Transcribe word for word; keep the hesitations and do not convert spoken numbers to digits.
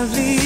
lovely.